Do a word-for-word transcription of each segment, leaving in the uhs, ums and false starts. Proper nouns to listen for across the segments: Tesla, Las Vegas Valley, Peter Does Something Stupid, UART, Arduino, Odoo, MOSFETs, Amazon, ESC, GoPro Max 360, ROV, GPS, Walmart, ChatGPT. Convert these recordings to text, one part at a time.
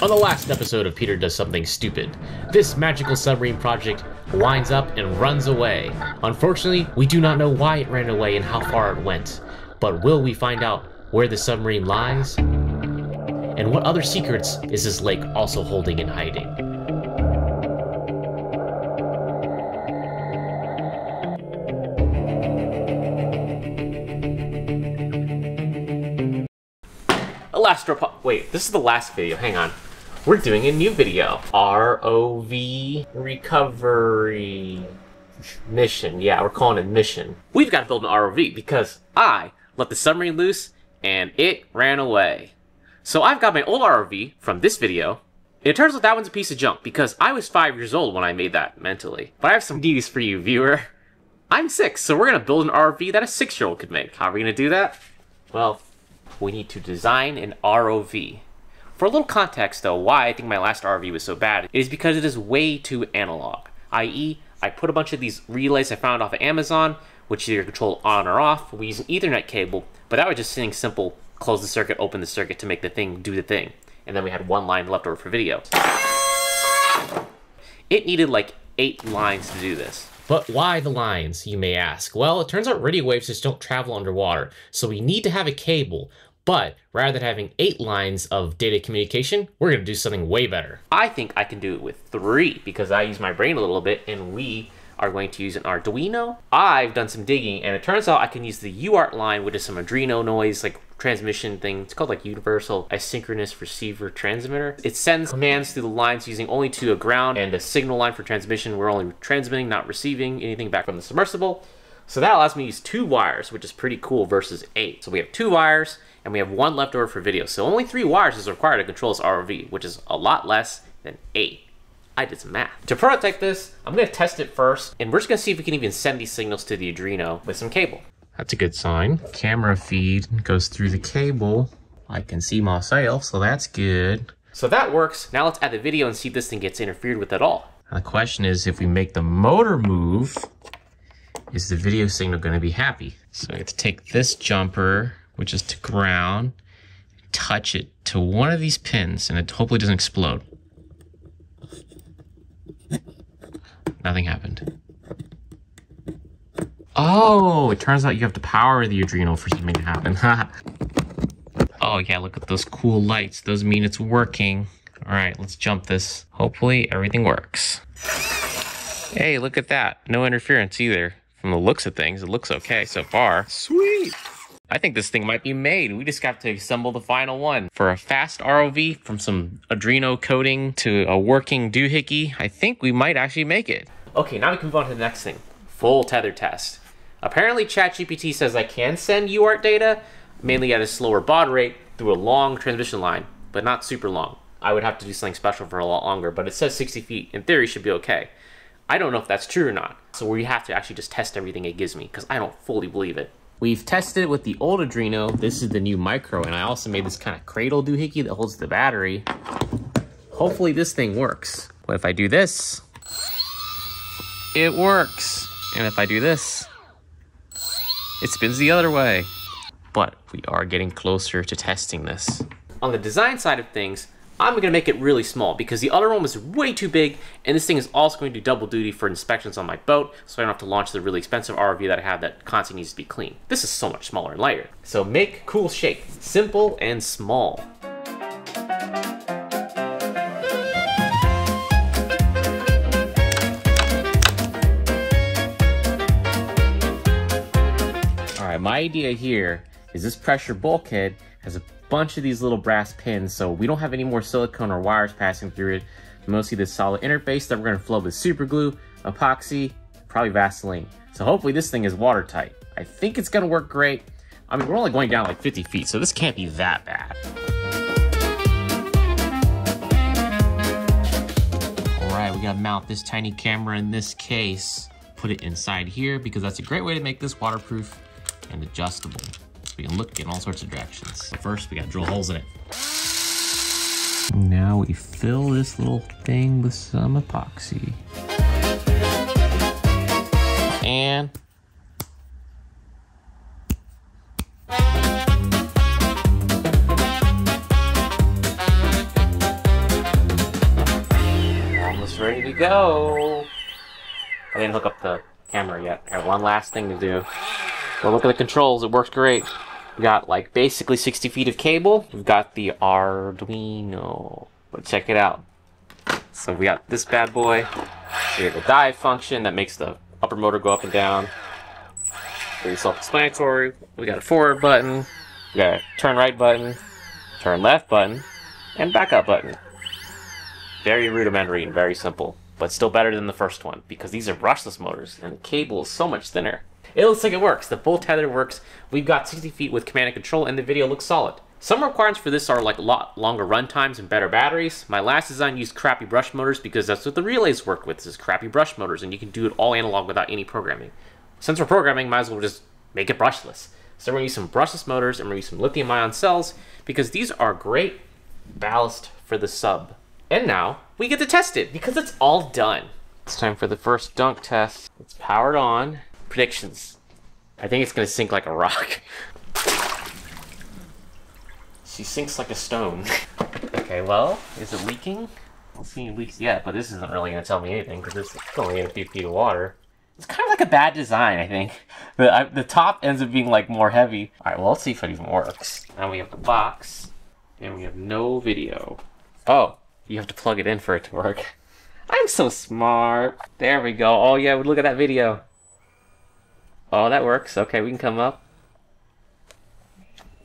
On the last episode of Peter Does Something Stupid, this magical submarine project winds up and runs away. Unfortunately, we do not know why it ran away and how far it went, but will we find out where the submarine lies? And what other secrets is this lake also holding in hiding? Elastro- wait, this is the last video, hang on. We're doing a new video. R O V recovery mission. Yeah, we're calling it mission. We've got to build an R O V because I let the submarine loose and it ran away. So I've got my old R O V from this video. It turns out that one's a piece of junk because I was five years old when I made that mentally. But I have some news for you, viewer. I'm six, so we're going to build an R O V that a six-year-old could make. How are we going to do that? Well, we need to design an R O V. For a little context though, why I think my last R O V was so bad is because it is way too analog, that is I put a bunch of these relays I found off of Amazon, which either control on or off. We use an Ethernet cable, but that was just sitting simple, close the circuit, open the circuit to make the thing do the thing. And then we had one line left over for video. It needed like eight lines to do this. But why the lines, you may ask? Well, it turns out radio waves just don't travel underwater, so we need to have a cable. But rather than having eight lines of data communication, we're going to do something way better. I think I can do it with three because I use my brain a little bit, and we are going to use an Arduino. I've done some digging and it turns out I can use the U A R T line, which is some Arduino noise, like transmission thing. It's called like Universal Asynchronous Receiver Transmitter. It sends commands through the lines using only to a ground and a signal line for transmission. We're only transmitting, not receiving anything back from the submersible. So that allows me to use two wires, which is pretty cool versus eight. So we have two wires and we have one left over for video. So only three wires is required to control this R O V, which is a lot less than eight. I did some math. To prototype this, I'm gonna test it first and we're just gonna see if we can even send these signals to the Arduino with some cable. That's a good sign. Camera feed goes through the cable. I can see myself, so that's good. So that works. Now let's add the video and see if this thing gets interfered with at all. And the question is, if we make the motor move, is the video signal going to be happy? So I have to take this jumper, which is to ground, touch it to one of these pins, and it hopefully doesn't explode. Nothing happened. Oh, it turns out you have to power the Arduino for something to happen. Oh yeah, look at those cool lights. Those mean it's working. All right, let's jump this. Hopefully everything works. Hey, look at that. No interference either. From the looks of things, it looks okay so far. Sweet! I think this thing might be made. We just got to assemble the final one. For a fast R O V, from some Arduino coding to a working doohickey, I think we might actually make it. Okay, now we can move on to the next thing. Full tether test. Apparently ChatGPT says I can send U A R T data, mainly at a slower baud rate, through a long transmission line, but not super long. I would have to do something special for a lot longer, but it says sixty feet. In theory, should be okay. I don't know if that's true or not, so we have to actually just test everything it gives me, because I don't fully believe it. We've tested it with the old Arduino. This is the new micro, and I also made this kind of cradle doohickey that holds the battery. Hopefully this thing works. But if I do this, it works. And if I do this, it spins the other way. But we are getting closer to testing this. On the design side of things, I'm gonna make it really small because the other one was way too big, and this thing is also going to do double duty for inspections on my boat, so I don't have to launch the really expensive R O V that I have that constantly needs to be clean. This is so much smaller and lighter. So make cool shape, simple and small. All right, my idea here is this pressure bulkhead has a bunch of these little brass pins, so we don't have any more silicone or wires passing through it. Mostly this solid interface that we're gonna flood with super glue, epoxy, probably Vaseline. So hopefully this thing is watertight. I think it's gonna work great. I mean, we're only going down like fifty feet, so this can't be that bad. All right, we gotta mount this tiny camera in this case, put it inside here because that's a great way to make this waterproof and adjustable. We can look in all sorts of directions. So first, we gotta drill holes in it. Now we fill this little thing with some epoxy. And. ready to go. I didn't hook up the camera yet. I have one last thing to do. Well, look at the controls. It works great. We got like basically sixty feet of cable. We've got the Arduino. But check it out. So we got this bad boy. We have the dive function that makes the upper motor go up and down. Pretty self-explanatory. We got a forward button. We got a turn right button. Turn left button. And back up button. Very rudimentary and very simple. But still better than the first one. Because these are brushless motors. And the cable is so much thinner. It looks like it works. The bolt tether works. We've got sixty feet with command and control, and the video looks solid. Some requirements for this are like a lot longer run times and better batteries. My last design used crappy brush motors because that's what the relays work with, is crappy brush motors, and you can do it all analog without any programming. Since we're programming, might as well just make it brushless. So we're going to use some brushless motors, and we're going to use some lithium-ion cells, because these are great ballast for the sub. And now, we get to test it, because it's all done. It's time for the first dunk test. It's powered on. Predictions. I think it's gonna sink like a rock. She sinks like a stone. Okay, well, is it leaking? I'll see it leaks yet, but this isn't really gonna tell me anything because it's only in a few feet of water. It's kind of like a bad design, I think. The, I, the top ends up being like more heavy. All right, well, let's see if it even works. Now we have the box, and we have no video. Oh, you have to plug it in for it to work. I'm so smart. There we go. Oh yeah, look at that video. Oh, that works. Okay, we can come up.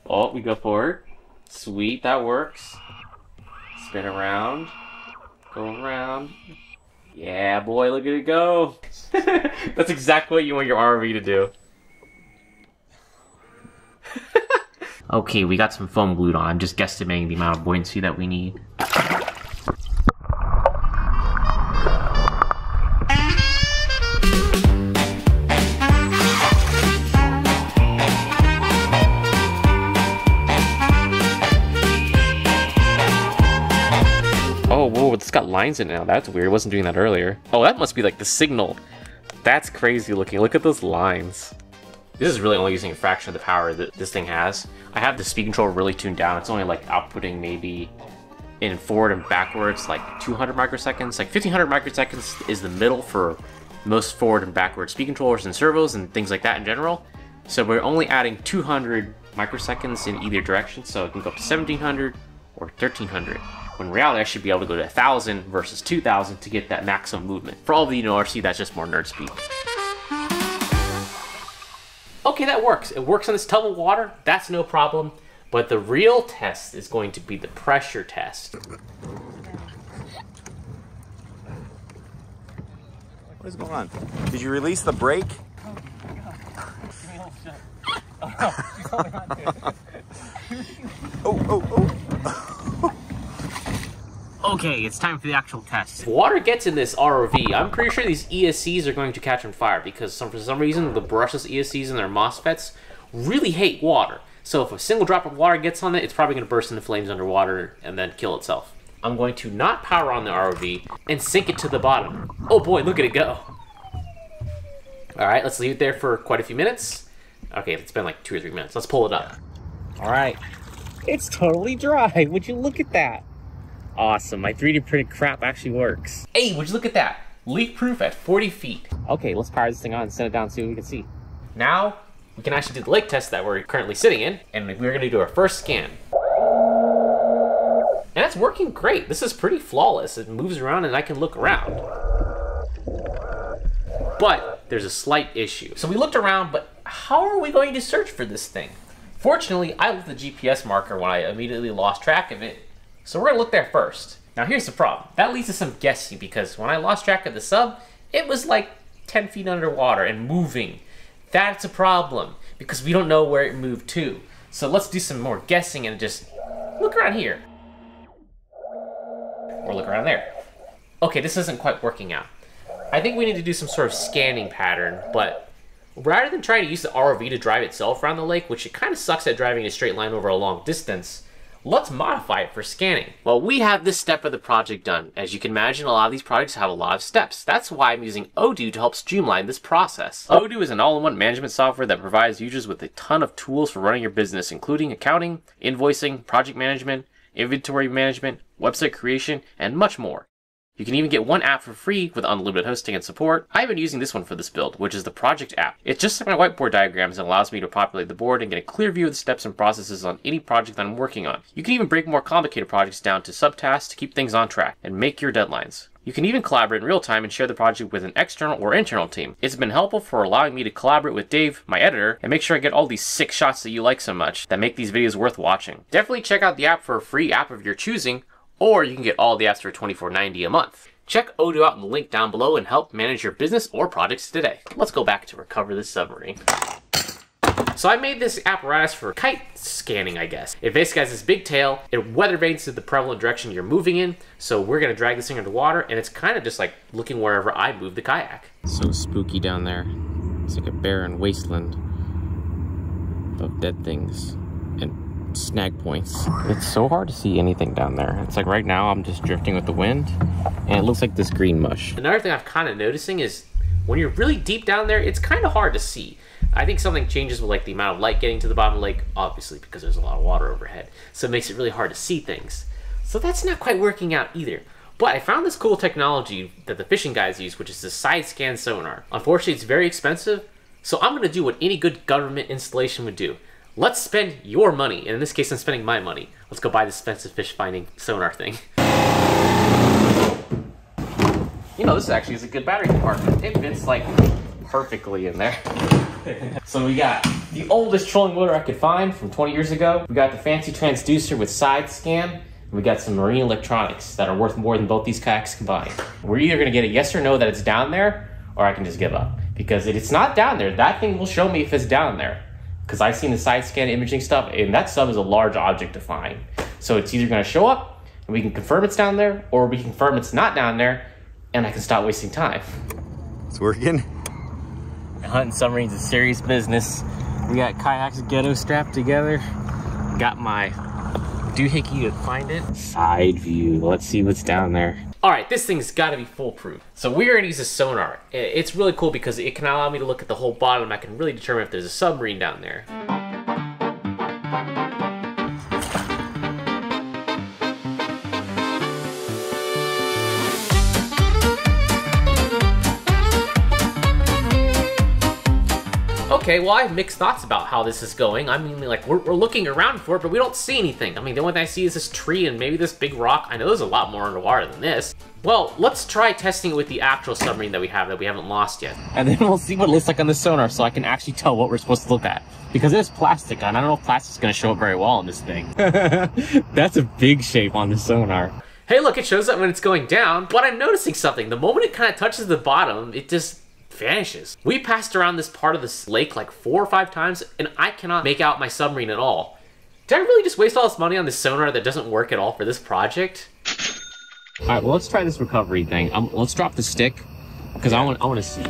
Oh, we go forward. Sweet, that works. Spin around. Go around. Yeah, boy, look at it go. That's exactly what you want your R O V to do. Okay, we got some foam glued on. I'm just guesstimating the amount of buoyancy that we need. It's got lines in it now. That's weird. I wasn't doing that earlier. Oh, that must be like the signal. That's crazy looking. Look at those lines. This is really only using a fraction of the power that this thing has. I have the speed controller really tuned down. It's only like outputting maybe in forward and backwards like two hundred microseconds. Like fifteen hundred microseconds is the middle for most forward and backward speed controllers and servos and things like that in general. So we're only adding two hundred microseconds in either direction. So it can go up to seventeen hundred or thirteen hundred. When in reality, I should be able to go to one thousand versus two thousand to get that maximum movement. For all of you know R C, that's just more nerd speed. Okay, that works. It works on this tub of water. That's no problem. But the real test is going to be the pressure test. What is going on? Did you release the brake? Oh, my God. Give me a little shot. Oh, no. She's holding on to it. Oh, oh, oh. Okay, it's time for the actual test. If water gets in this R O V, I'm pretty sure these E S Cs are going to catch on fire because some, for some reason the brushless E S Cs and their MOSFETs really hate water. So if a single drop of water gets on it, it's probably going to burst into flames underwater and then kill itself. I'm going to not power on the R O V and sink it to the bottom. Oh boy, look at it go. All right, let's leave it there for quite a few minutes. Okay, it's been like two or three minutes. Let's pull it up. All right. It's totally dry. Would you look at that? Awesome, my three D printed crap actually works. Hey, would you look at that? Leak proof at forty feet. Okay, let's power this thing on and send it down and see what we can see. Now, we can actually do the lake test that we're currently sitting in, and we're gonna do our first scan. And that's working great. This is pretty flawless. It moves around and I can look around. But there's a slight issue. So we looked around, but how are we going to search for this thing? Fortunately, I left the G P S marker when I immediately lost track of it. So we're gonna look there first. Now here's the problem. That leads to some guessing because when I lost track of the sub, it was like ten feet underwater and moving. That's a problem because we don't know where it moved to. So let's do some more guessing and just look around here. Or look around there. Okay, this isn't quite working out. I think we need to do some sort of scanning pattern, but rather than trying to use the R O V to drive itself around the lake, which it kind of sucks at driving a straight line over a long distance, let's modify it for scanning. Well, we have this step of the project done. As you can imagine, a lot of these projects have a lot of steps. That's why I'm using Odoo to help streamline this process. Odoo is an all-in-one management software that provides users with a ton of tools for running your business, including accounting, invoicing, project management, inventory management, website creation, and much more. You can even get one app for free with unlimited hosting and support. I've been using this one for this build, which is the Project app. It's just like my whiteboard diagrams and allows me to populate the board and get a clear view of the steps and processes on any project that I'm working on. You can even break more complicated projects down to subtasks to keep things on track and make your deadlines. You can even collaborate in real time and share the project with an external or internal team. It's been helpful for allowing me to collaborate with Dave, my editor, and make sure I get all these sick shots that you like so much that make these videos worth watching. Definitely check out the app for a free app of your choosing, or you can get all the apps for twenty-four ninety a month. Check Odoo out in the link down below and help manage your business or projects today. Let's go back to recover this submarine. So I made this apparatus for kite scanning, I guess. It basically has this big tail, it weather vanes to the prevalent direction you're moving in, so we're gonna drag this thing underwater, and it's kind of just like looking wherever I move the kayak. So spooky down there. It's like a barren wasteland of dead things and snag points. It's so hard to see anything down there. It's like right now I'm just drifting with the wind, and it looks like this green mush. Another thing I've kind of noticing is when you're really deep down there, it's kind of hard to see. I think something changes with like the amount of light getting to the bottom of the lake, obviously because there's a lot of water overhead, so it makes it really hard to see things. So that's not quite working out either. But I found this cool technology that the fishing guys use, which is the side scan sonar. Unfortunately, it's very expensive, so I'm gonna do what any good government installation would do. Let's spend your money, and in this case I'm spending my money. Let's go buy this expensive fish finding sonar thing. You know, this actually is a good battery compartment. It fits like perfectly in there. So we got the oldest trolling motor I could find from twenty years ago. We got the fancy transducer with side scan. And we got some marine electronics that are worth more than both these kayaks combined. We're either gonna get a yes or no that it's down there, or I can just give up. Because if it's not down there, that thing will show me if it's down there. Because I've seen the side scan imaging stuff, and that sub is a large object to find. So it's either gonna show up, and we can confirm it's down there, or we confirm it's not down there, and I can stop wasting time. It's working. Hunting submarines is serious business. We got kayaks ghetto strapped together. Got my doohickey to find it. Side view, let's see what's down there. All right, this thing's gotta be foolproof. So we're gonna use a sonar. It's really cool because it can allow me to look at the whole bottom. I can really determine if there's a submarine down there. Okay, well, I have mixed thoughts about how this is going. I mean, like, we're, we're looking around for it, but we don't see anything. I mean, the only thing I see is this tree and maybe this big rock. I know there's a lot more underwater than this. Well, let's try testing it with the actual submarine that we have that we haven't lost yet. And then we'll see what it looks like on the sonar so I can actually tell what we're supposed to look at. Because there's plastic on. I don't know if plastic's gonna show up very well on this thing. That's a big shape on the sonar. Hey, look, it shows up when it's going down, but I'm noticing something. The moment it kind of touches the bottom, it just vanishes. We passed around this part of this lake like four or five times, and I cannot make out my submarine at all. Did I really just waste all this money on this sonar that doesn't work at all for this project? All right, well, let's try this recovery thing. Um, let's drop the stick, because I want I want to see.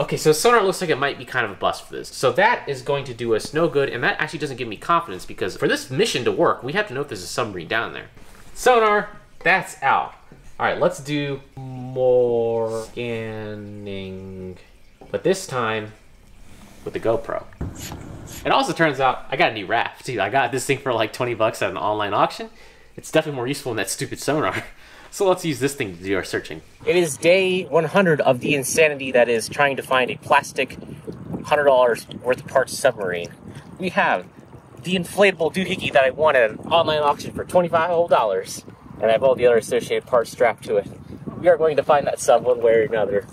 Okay, so sonar looks like it might be kind of a bust for this. So that is going to do us no good, and that actually doesn't give me confidence because for this mission to work, we have to know if there's a submarine down there. Sonar, that's out. All right, let's do more scanning, but this time with the GoPro. It also turns out I got a new raft, dude. I got this thing for like twenty bucks at an online auction. It's definitely more useful than that stupid sonar. So let's use this thing to do our searching. It is day one hundred of the insanity that is trying to find a plastic one hundred dollars worth of parts submarine. We have the inflatable doohickey that I won at an online auction for twenty-five whole dollars, and I have all the other associated parts strapped to it. We are going to find that sub one way or another.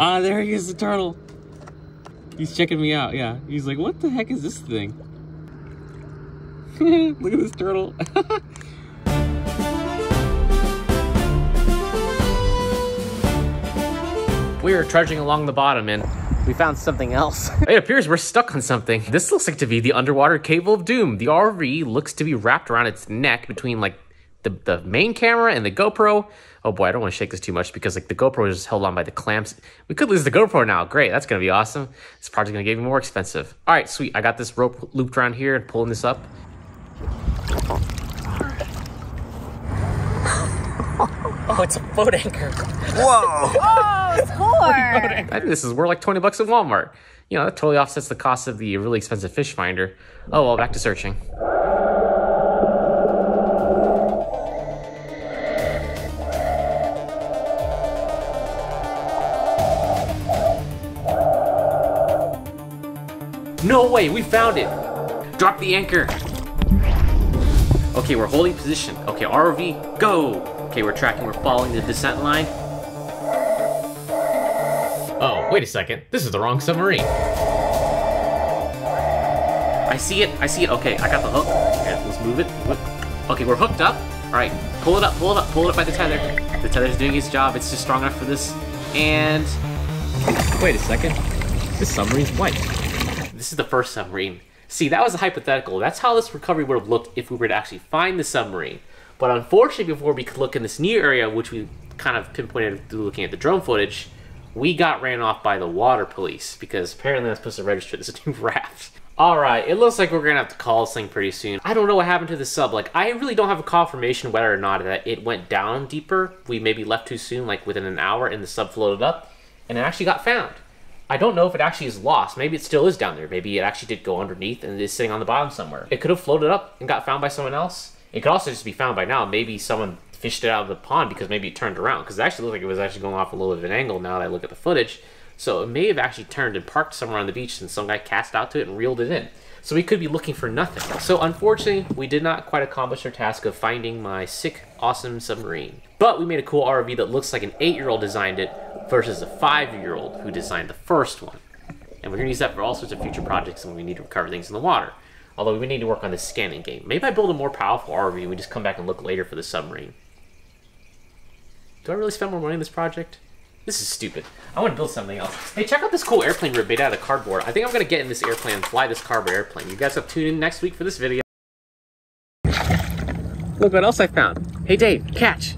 Ah, there he is, the turtle. He's checking me out, yeah. He's like, what the heck is this thing? Look at this turtle. We were trudging along the bottom and we found something else. It appears we're stuck on something. This looks like to be the underwater cable of doom. The R O V looks to be wrapped around its neck between like the, the main camera and the GoPro. Oh boy, I don't want to shake this too much because like the GoPro is just held on by the clamps. We could lose the GoPro now. Great, that's gonna be awesome. This project's gonna get even more expensive. All right, sweet. I got this rope looped around here and pulling this up. Oh, it's a boat anchor. Whoa. Whoa, score. I think this is worth like twenty bucks at Walmart. You know, that totally offsets the cost of the really expensive fish finder. Oh, well, back to searching. No way, we found it. Drop the anchor. Okay, we're holding position. Okay, R O V, go. Okay, we're tracking, we're following the descent line. Oh, wait a second. This is the wrong submarine. I see it, I see it. Okay, I got the hook. Okay, let's move it. Okay, we're hooked up. All right, pull it up, pull it up, pull it up by the tether. The tether's doing its job. It's just strong enough for this. And wait a second. This submarine's white. This is the first submarine. See, that was a hypothetical. That's how this recovery would have looked if we were to actually find the submarine. But unfortunately, before we could look in this new area, which we kind of pinpointed through looking at the drone footage, we got ran off by the water police because apparently I'm supposed to register this new raft. All right, it looks like we're gonna have to call this thing pretty soon. I don't know what happened to the sub. Like, I really don't have a confirmation whether or not that it went down deeper. We maybe left too soon, like within an hour, and the sub floated up, and it actually got found. I don't know if it actually is lost. Maybe it still is down there. Maybe it actually did go underneath and it is sitting on the bottom somewhere. It could have floated up and got found by someone else. It could also just be found by now. Maybe someone fished it out of the pond because maybe it turned around. Because it actually looked like it was actually going off a little bit of an angle now that I look at the footage. So it may have actually turned and parked somewhere on the beach and some guy cast out to it and reeled it in. So we could be looking for nothing. So unfortunately, we did not quite accomplish our task of finding my sick, awesome submarine. But we made a cool R O V that looks like an eight-year-old designed it versus a five-year-old who designed the first one. And we're gonna use that for all sorts of future projects when we need to recover things in the water. Although we need to work on this scanning game. Maybe I build a more powerful R O V and we just come back and look later for the submarine. Do I really spend more money on this project? This is stupid. I want to build something else. Hey, check out this cool airplane rib made out of cardboard. I think I'm going to get in this airplane and fly this cardboard airplane. You guys have to tune in next week for this video. Look what else I found. Hey Dave, catch.